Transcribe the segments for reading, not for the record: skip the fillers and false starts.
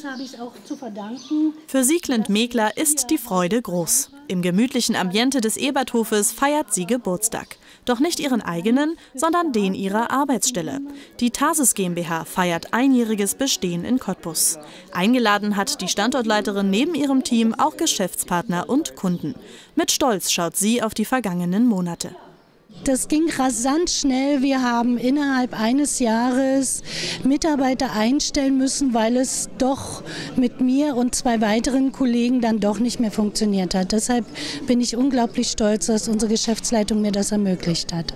Teams habe ich es auch zu verdanken. Für Sieglind Mekler ist die Freude groß. Im gemütlichen Ambiente des Eberthofes feiert sie Geburtstag. Doch nicht ihren eigenen, sondern den ihrer Arbeitsstelle. Die Tasys GmbH feiert einjähriges Bestehen in Cottbus. Eingeladen hat die Standortleiterin neben ihrem Team auch Geschäftspartner und Kunden. Mit Stolz schaut sie auf die vergangenen Monate. Das ging rasant schnell. Wir haben innerhalb eines Jahres Mitarbeiter einstellen müssen, weil es doch mit mir und zwei weiteren Kollegen dann doch nicht mehr funktioniert hat. Deshalb bin ich unglaublich stolz, dass unsere Geschäftsleitung mir das ermöglicht hat.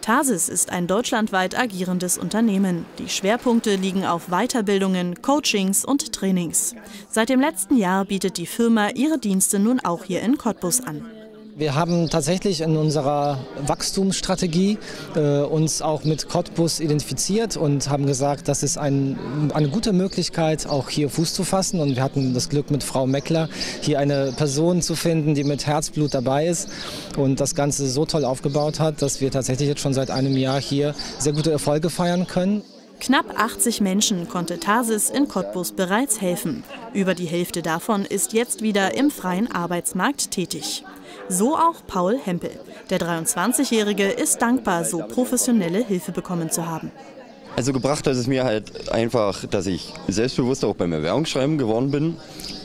Tasys ist ein deutschlandweit agierendes Unternehmen. Die Schwerpunkte liegen auf Weiterbildungen, Coachings und Trainings. Seit dem letzten Jahr bietet die Firma ihre Dienste nun auch hier in Cottbus an. Wir haben tatsächlich in unserer Wachstumsstrategie uns auch mit Cottbus identifiziert und haben gesagt, das ist eine gute Möglichkeit, auch hier Fuß zu fassen. Und wir hatten das Glück, mit Frau Mekler hier eine Person zu finden, die mit Herzblut dabei ist und das Ganze so toll aufgebaut hat, dass wir tatsächlich jetzt schon seit einem Jahr hier sehr gute Erfolge feiern können. Knapp 80 Menschen konnte Tasys in Cottbus bereits helfen. Über die Hälfte davon ist jetzt wieder im freien Arbeitsmarkt tätig. So auch Paul Hempel. Der 23-Jährige ist dankbar, so professionelle Hilfe bekommen zu haben. Also gebracht hat es mir halt einfach, dass ich selbstbewusst auch beim Bewerbungsschreiben geworden bin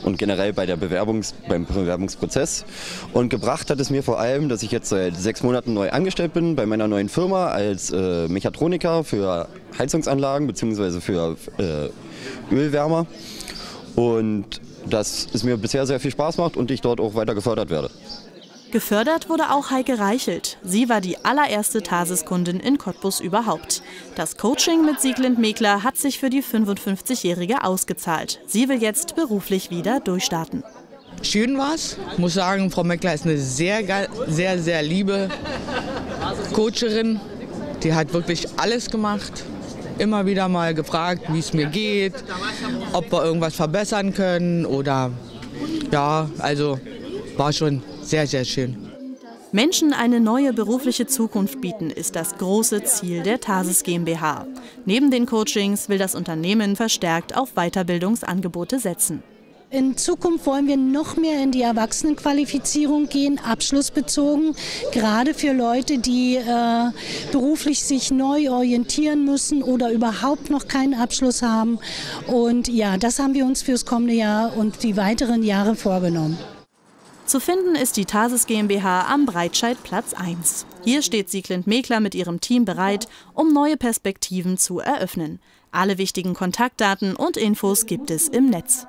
und generell bei der beim Bewerbungsprozess. Und gebracht hat es mir vor allem, dass ich jetzt seit 6 Monaten neu angestellt bin bei meiner neuen Firma als Mechatroniker für Heizungsanlagen bzw. für Ölwärmer. Und dass es mir bisher sehr viel Spaß macht und ich dort auch weiter gefördert werde. Gefördert wurde auch Heike Reichelt. Sie war die allererste Tasys-Kundin in Cottbus überhaupt. Das Coaching mit Sieglind Mekler hat sich für die 55-Jährige ausgezahlt. Sie will jetzt beruflich wieder durchstarten. Schön war's. Ich muss sagen, Frau Mekler ist eine sehr liebe Coacherin. Die hat wirklich alles gemacht. Immer wieder mal gefragt, wie es mir geht, ob wir irgendwas verbessern können oder ja, also war schon sehr schön. Menschen eine neue berufliche Zukunft bieten, ist das große Ziel der Tasys GmbH. Neben den Coachings will das Unternehmen verstärkt auf Weiterbildungsangebote setzen. In Zukunft wollen wir noch mehr in die Erwachsenenqualifizierung gehen, abschlussbezogen, gerade für Leute, die beruflich sich neu orientieren müssen oder überhaupt noch keinen Abschluss haben. Und ja, das haben wir uns fürs kommende Jahr und die weiteren Jahre vorgenommen. Zu finden ist die Tasys GmbH am Breitscheidplatz 1. Hier steht Sieglind Mekler mit ihrem Team bereit, um neue Perspektiven zu eröffnen. Alle wichtigen Kontaktdaten und Infos gibt es im Netz.